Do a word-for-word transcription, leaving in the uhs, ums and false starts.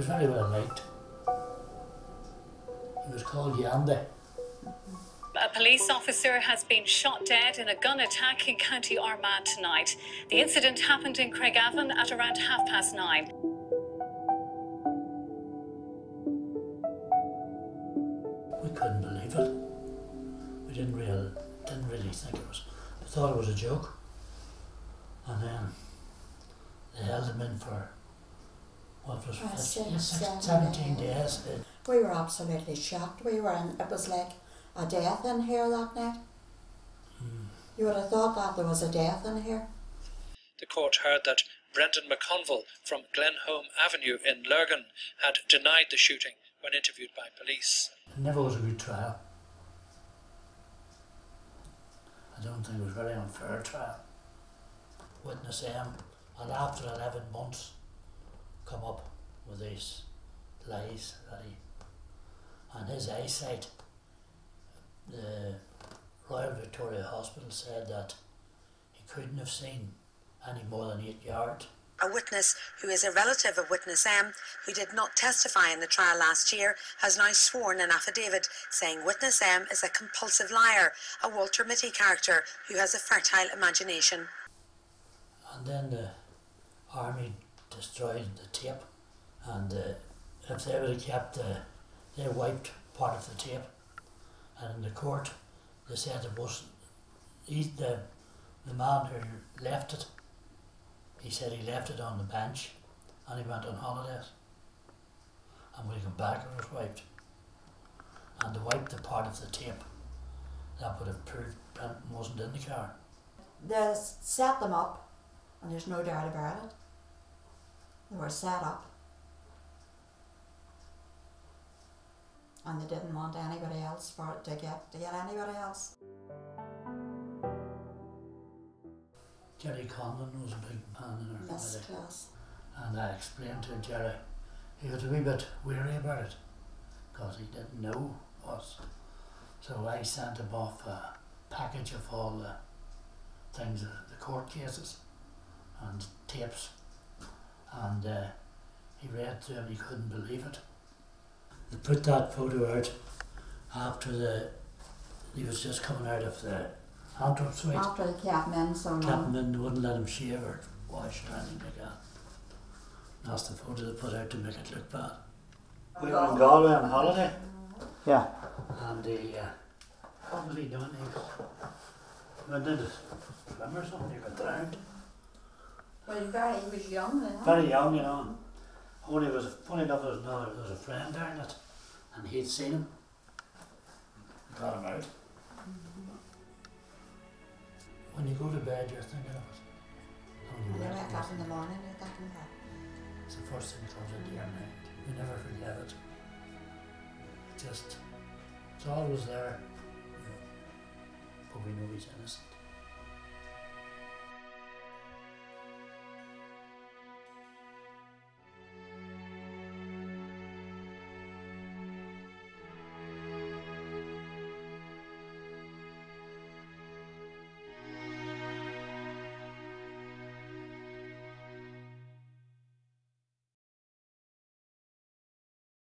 was very well liked. He was called Yanda. A police officer has been shot dead in a gun attack in County Armagh tonight. The incident happened in Craigavon at around half past nine. We couldn't believe it. We didn't really, didn't really think it was. We thought it was a joke. And then they held him in for what was seventeen days. We were absolutely shocked. We were in, it was like a death in here that night. Mm. You would have thought that there was a death in here. The court heard that Brendan McConville from Glenhome Avenue in Lurgan had denied the shooting when interviewed by police. It never was a good trial. I don't think it was a very unfair trial. Witness him, and after eleven months, come up with these lies that he, and his eyesight. The Royal Victoria Hospital said that he couldn't have seen any more than eight yards. A witness who is a relative of witness M, who did not testify in the trial last year, has now sworn an affidavit saying witness M is a compulsive liar, a Walter Mitty character who has a fertile imagination. And then the army destroyed the tape, and uh, if they would have kept the, they wiped part of the tape. And in the court, they said it was he, the, the man who left it, he said he left it on the bench and he went on holidays. And when he came back, it was wiped. And they wiped the part of the tape that would have proved Brendan wasn't in the car. They set them up, and there's no doubt about it. They were set up. And they didn't want anybody else for it to get to get anybody else. Gerry Conlon was a big man in our family. Class. And I explained to Gerry, he was a wee bit weary about it because he didn't know us. So I sent him off a package of all the things, the court cases and tapes, and uh, he read through them. He couldn't believe it. They put that photo out after the, he was just coming out of the Antwerp suite. After the Captain, so Captain wouldn't let him shave or wash or anything like that. That's the photo they put out to make it look bad. We were on Galway on holiday. Yeah. And he, uh, what was he doing? He went into a swim or something, he got drowned. Well, he was very, he was young then. Very young, you know. Only was funny enough, there was, another, there was a friend down it, and he'd seen him. Got him out. Mm-hmm. When you go to bed, you're thinking of it. When you wake up in the morning, you're thinking of it. It's the first thing that comes into your mind. You never forget it. It just, it's always there, you know, but we know he's innocent.